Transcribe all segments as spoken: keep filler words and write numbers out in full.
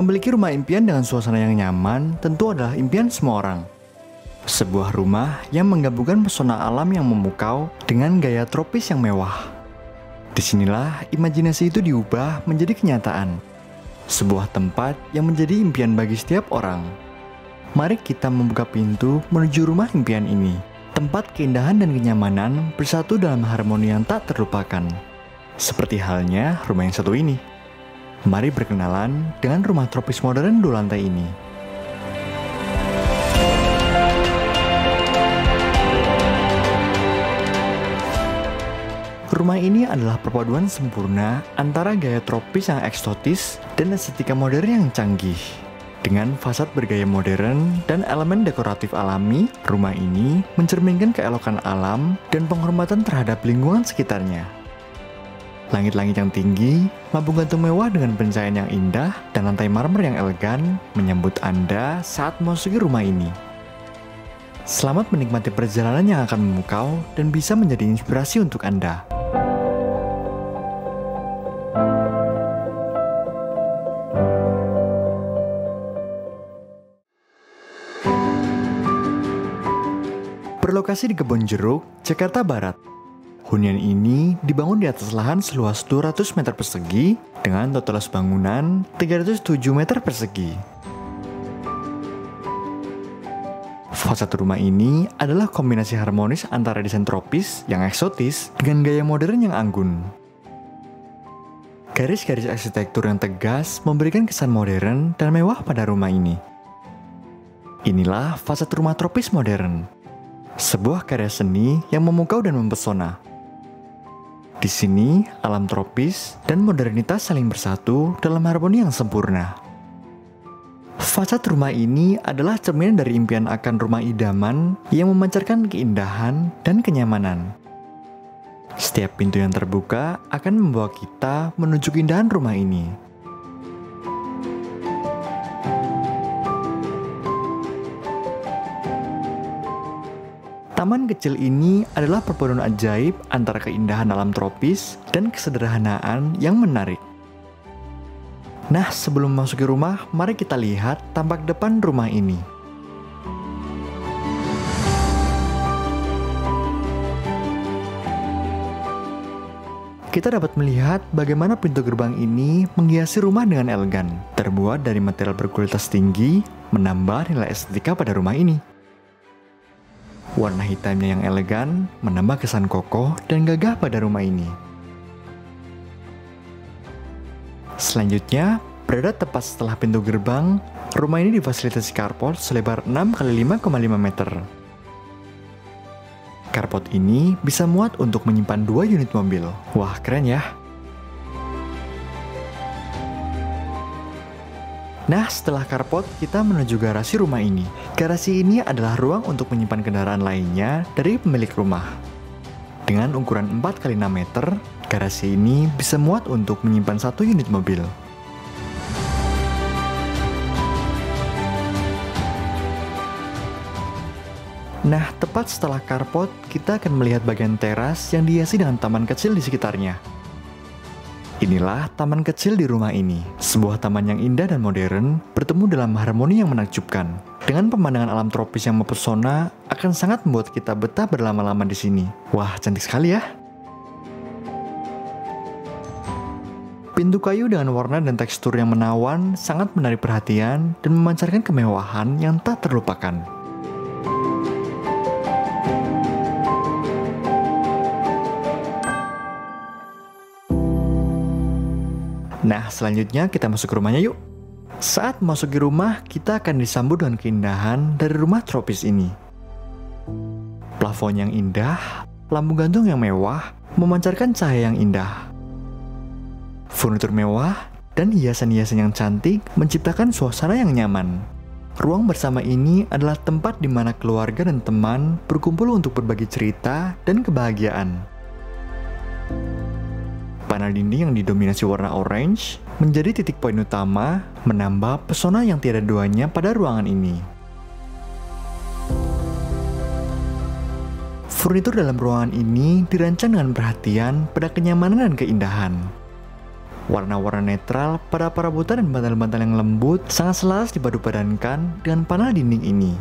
Memiliki rumah impian dengan suasana yang nyaman tentu adalah impian semua orang. Sebuah rumah yang menggabungkan pesona alam yang memukau dengan gaya tropis yang mewah. Disinilah imajinasi itu diubah menjadi kenyataan. Sebuah tempat yang menjadi impian bagi setiap orang. Mari kita membuka pintu menuju rumah impian ini. Tempat keindahan dan kenyamanan bersatu dalam harmoni yang tak terlupakan. Seperti halnya rumah yang satu ini. Mari berkenalan dengan rumah tropis modern dua lantai ini. Rumah ini adalah perpaduan sempurna antara gaya tropis yang eksotis dan estetika modern yang canggih. Dengan fasad bergaya modern dan elemen dekoratif alami, rumah ini mencerminkan keelokan alam dan penghormatan terhadap lingkungan sekitarnya. Langit-langit yang tinggi, lampu gantung mewah dengan pencahayaan yang indah, dan lantai marmer yang elegan menyambut Anda saat memasuki rumah ini. Selamat menikmati perjalanan yang akan memukau dan bisa menjadi inspirasi untuk Anda. Berlokasi di Kebon Jeruk, Jakarta Barat. Hunian ini dibangun di atas lahan seluas dua ratus meter persegi dengan total luas bangunan tiga ratus tujuh meter persegi. Fasad rumah ini adalah kombinasi harmonis antara desain tropis yang eksotis dengan gaya modern yang anggun. Garis-garis arsitektur yang tegas memberikan kesan modern dan mewah pada rumah ini. Inilah fasad rumah tropis modern, sebuah karya seni yang memukau dan mempesona. Di sini, alam tropis dan modernitas saling bersatu dalam harmoni yang sempurna. Fasad rumah ini adalah cerminan dari impian akan rumah idaman yang memancarkan keindahan dan kenyamanan. Setiap pintu yang terbuka akan membawa kita menuju keindahan rumah ini. Taman kecil ini adalah perpaduan ajaib antara keindahan alam tropis dan kesederhanaan yang menarik. Nah, sebelum memasuki rumah, mari kita lihat tampak depan rumah ini. Kita dapat melihat bagaimana pintu gerbang ini menghiasi rumah dengan elegan, terbuat dari material berkualitas tinggi, menambah nilai estetika pada rumah ini. Warna hitamnya yang elegan menambah kesan kokoh dan gagah pada rumah ini. Selanjutnya, berada tepat setelah pintu gerbang, rumah ini difasilitasi carport selebar enam kali lima koma lima meter. Carport ini bisa muat untuk menyimpan dua unit mobil. Wah, keren ya! Nah, setelah carport, kita menuju garasi rumah ini. Garasi ini adalah ruang untuk menyimpan kendaraan lainnya dari pemilik rumah. Dengan ukuran empat kali enam meter, garasi ini bisa muat untuk menyimpan satu unit mobil. Nah, tepat setelah carport, kita akan melihat bagian teras yang dihiasi dengan taman kecil di sekitarnya. Inilah taman kecil di rumah ini, sebuah taman yang indah dan modern, bertemu dalam harmoni yang menakjubkan. Dengan pemandangan alam tropis yang mempesona, akan sangat membuat kita betah berlama-lama di sini. Wah, cantik sekali ya! Pintu kayu dengan warna dan tekstur yang menawan sangat menarik perhatian dan memancarkan kemewahan yang tak terlupakan. Nah, selanjutnya kita masuk ke rumahnya yuk. Saat masuk ke rumah, kita akan disambut dengan keindahan dari rumah tropis ini. Plafon yang indah, lampu gantung yang mewah, memancarkan cahaya yang indah. Furnitur mewah dan hiasan-hiasan yang cantik menciptakan suasana yang nyaman. Ruang bersama ini adalah tempat di mana keluarga dan teman berkumpul untuk berbagi cerita dan kebahagiaan. Panel dinding yang didominasi warna orange menjadi titik poin utama, menambah pesona yang tiada duanya pada ruangan ini. Furnitur dalam ruangan ini dirancang dengan perhatian pada kenyamanan dan keindahan. Warna-warna netral pada perabotan dan bantal-bantal yang lembut sangat selaras dipadupadankan dengan panel dinding ini.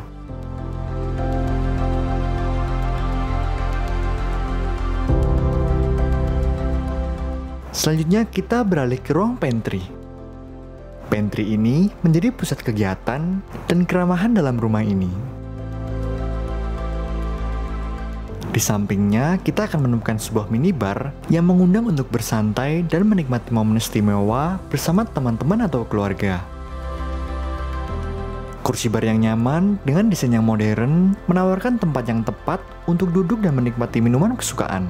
Selanjutnya kita beralih ke ruang pantry. Pantry ini menjadi pusat kegiatan dan keramahan dalam rumah ini. Di sampingnya, kita akan menemukan sebuah minibar yang mengundang untuk bersantai dan menikmati momen istimewa bersama teman-teman atau keluarga. Kursi bar yang nyaman dengan desain yang modern menawarkan tempat yang tepat untuk duduk dan menikmati minuman kesukaan.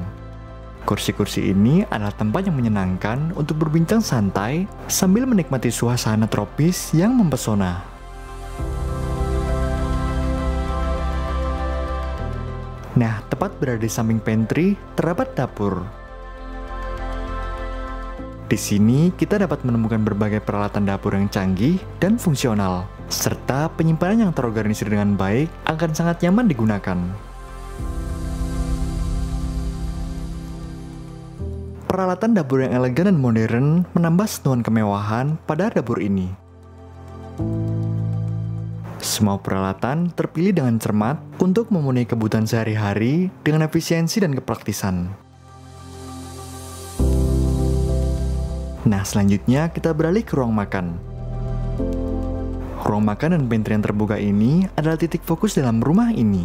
Kursi-kursi ini adalah tempat yang menyenangkan untuk berbincang santai sambil menikmati suasana tropis yang mempesona. Nah, tepat berada di samping pantry, terdapat dapur. Di sini, kita dapat menemukan berbagai peralatan dapur yang canggih dan fungsional, serta penyimpanan yang terorganisir dengan baik akan sangat nyaman digunakan. Peralatan dapur yang elegan dan modern menambah sentuhan kemewahan pada dapur ini. Semua peralatan terpilih dengan cermat untuk memenuhi kebutuhan sehari-hari dengan efisiensi dan kepraktisan. Nah, selanjutnya kita beralih ke ruang makan. Ruang makan dan pantry yang terbuka ini adalah titik fokus dalam rumah ini.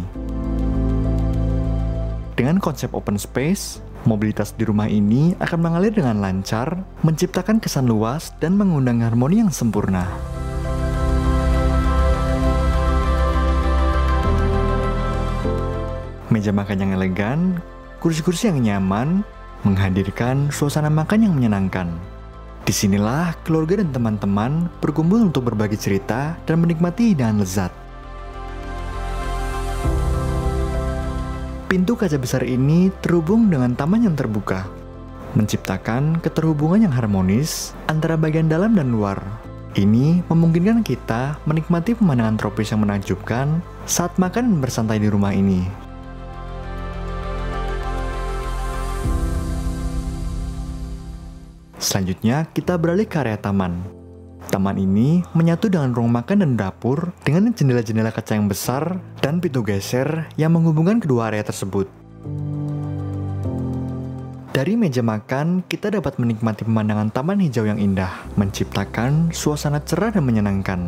Dengan konsep open space, mobilitas di rumah ini akan mengalir dengan lancar, menciptakan kesan luas, dan mengundang harmoni yang sempurna. Meja makan yang elegan, kursi-kursi yang nyaman, menghadirkan suasana makan yang menyenangkan. Disinilah keluarga dan teman-teman berkumpul untuk berbagi cerita dan menikmati hidangan lezat. Pintu kaca besar ini terhubung dengan taman yang terbuka, menciptakan keterhubungan yang harmonis antara bagian dalam dan luar. Ini memungkinkan kita menikmati pemandangan tropis yang menakjubkan saat makan dan bersantai di rumah ini. Selanjutnya, kita beralih ke area taman. Taman ini menyatu dengan ruang makan dan dapur dengan jendela-jendela kaca yang besar dan pintu geser yang menghubungkan kedua area tersebut. Dari meja makan, kita dapat menikmati pemandangan taman hijau yang indah, menciptakan suasana cerah dan menyenangkan.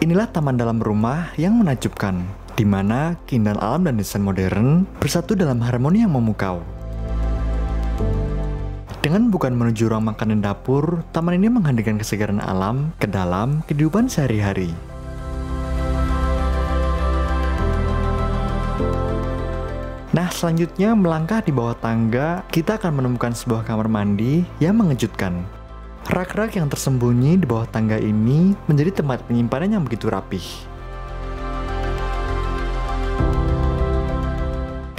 Inilah taman dalam rumah yang menakjubkan, di mana keindahan alam dan desain modern bersatu dalam harmoni yang memukau. Dengan bukan menuju ruang makan dan dapur, taman ini menghadirkan kesegaran alam ke dalam kehidupan sehari-hari. Nah, selanjutnya melangkah di bawah tangga, kita akan menemukan sebuah kamar mandi yang mengejutkan. Rak-rak yang tersembunyi di bawah tangga ini menjadi tempat penyimpanan yang begitu rapih.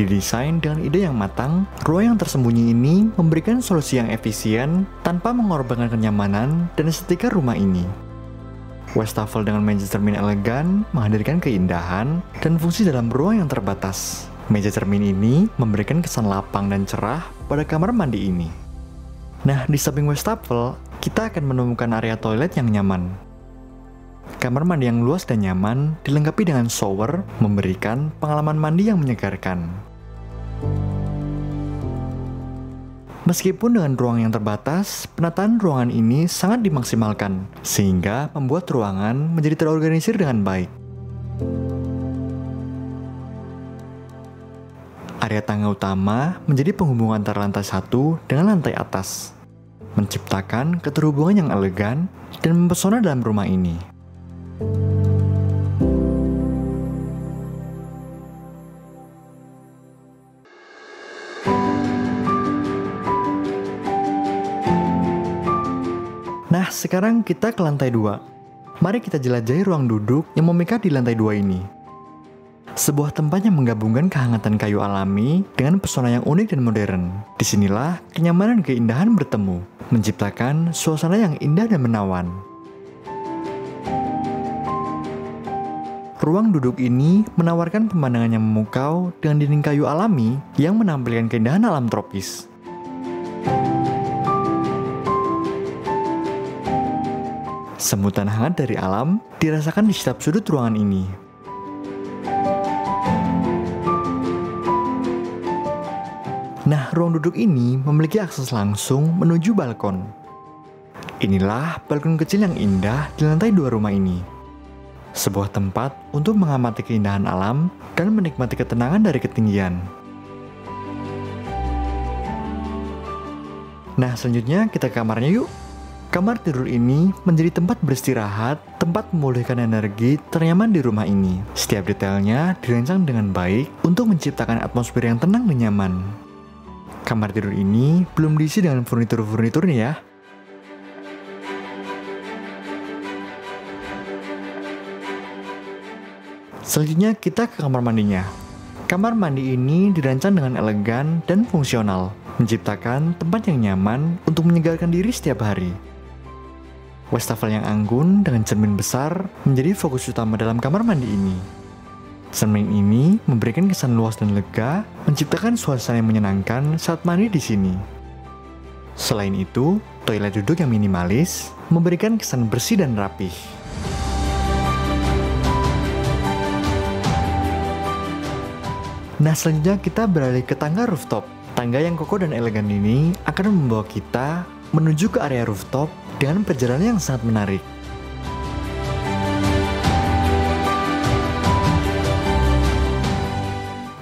Didesain dengan ide yang matang, ruang yang tersembunyi ini memberikan solusi yang efisien tanpa mengorbankan kenyamanan dan estetika rumah ini. Wastafel dengan meja cermin elegan menghadirkan keindahan dan fungsi dalam ruang yang terbatas. Meja cermin ini memberikan kesan lapang dan cerah pada kamar mandi ini. Nah, di samping wastafel, kita akan menemukan area toilet yang nyaman. Kamar mandi yang luas dan nyaman dilengkapi dengan shower memberikan pengalaman mandi yang menyegarkan. Meskipun dengan ruang yang terbatas, penataan ruangan ini sangat dimaksimalkan sehingga membuat ruangan menjadi terorganisir dengan baik. Area tangga utama menjadi penghubung antara lantai satu dengan lantai atas, menciptakan keterhubungan yang elegan dan mempesona dalam rumah ini. Nah, sekarang kita ke lantai dua. Mari kita jelajahi ruang duduk yang memikat di lantai dua ini. Sebuah tempat yang menggabungkan kehangatan kayu alami dengan pesona yang unik dan modern. Disinilah kenyamanan dan keindahan bertemu, menciptakan suasana yang indah dan menawan. Ruang duduk ini menawarkan pemandangan yang memukau dengan dinding kayu alami yang menampilkan keindahan alam tropis. Semutan hangat dari alam dirasakan di setiap sudut ruangan ini. Nah, ruang duduk ini memiliki akses langsung menuju balkon. Inilah balkon kecil yang indah di lantai dua rumah ini. Sebuah tempat untuk mengamati keindahan alam dan menikmati ketenangan dari ketinggian. Nah, selanjutnya kita ke kamarnya yuk. Kamar tidur ini menjadi tempat beristirahat, tempat memulihkan energi ternyaman di rumah ini. Setiap detailnya dirancang dengan baik untuk menciptakan atmosfer yang tenang dan nyaman. Kamar tidur ini belum diisi dengan furnitur-furniturnya ya. Selanjutnya kita ke kamar mandinya. Kamar mandi ini dirancang dengan elegan dan fungsional, menciptakan tempat yang nyaman untuk menyegarkan diri setiap hari. Wastafel yang anggun dengan cermin besar menjadi fokus utama dalam kamar mandi ini. Cermin ini memberikan kesan luas dan lega, menciptakan suasana yang menyenangkan saat mandi di sini. Selain itu, toilet duduk yang minimalis memberikan kesan bersih dan rapih. Nah, selanjutnya kita beralih ke tangga rooftop. Tangga yang kokoh dan elegan ini akan membawa kita menuju ke area rooftop dengan perjalanan yang sangat menarik.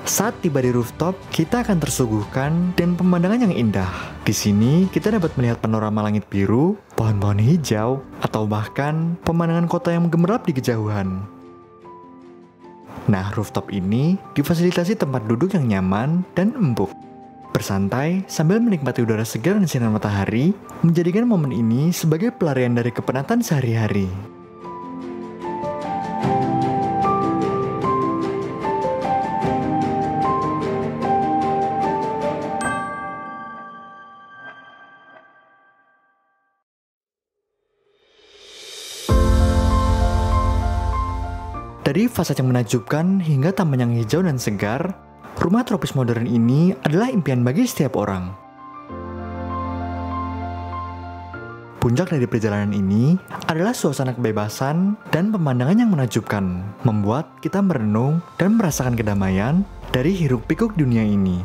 Saat tiba di rooftop, kita akan tersuguhkan dengan pemandangan yang indah. Di sini kita dapat melihat panorama langit biru, pohon-pohon hijau, atau bahkan pemandangan kota yang gemerlap di kejauhan. Nah, rooftop ini difasilitasi tempat duduk yang nyaman dan empuk. Bersantai sambil menikmati udara segar dan sinar matahari menjadikan momen ini sebagai pelarian dari kepenatan sehari-hari. Dari fasad yang menakjubkan hingga taman yang hijau dan segar, rumah tropis modern ini adalah impian bagi setiap orang. Puncak dari perjalanan ini adalah suasana kebebasan dan pemandangan yang menakjubkan, membuat kita merenung dan merasakan kedamaian dari hiruk-pikuk dunia ini.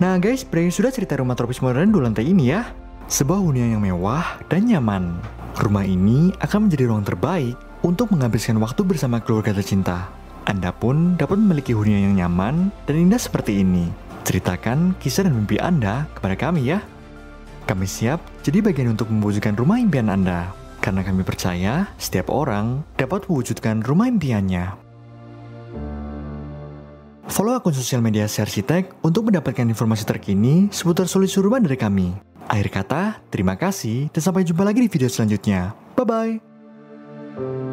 Nah guys, Brian sudah cerita rumah tropis modern dua lantai ini ya. Sebuah hunian yang mewah dan nyaman. Rumah ini akan menjadi ruang terbaik untuk menghabiskan waktu bersama keluarga tercinta. Anda pun dapat memiliki hunian yang nyaman dan indah seperti ini. Ceritakan kisah dan mimpi Anda kepada kami ya. Kami siap jadi bagian untuk mewujudkan rumah impian Anda, karena kami percaya setiap orang dapat mewujudkan rumah impiannya. Follow akun sosial media Asia Arsitek untuk mendapatkan informasi terkini seputar solusi urban dari kami. Akhir kata, terima kasih dan sampai jumpa lagi di video selanjutnya. Bye-bye!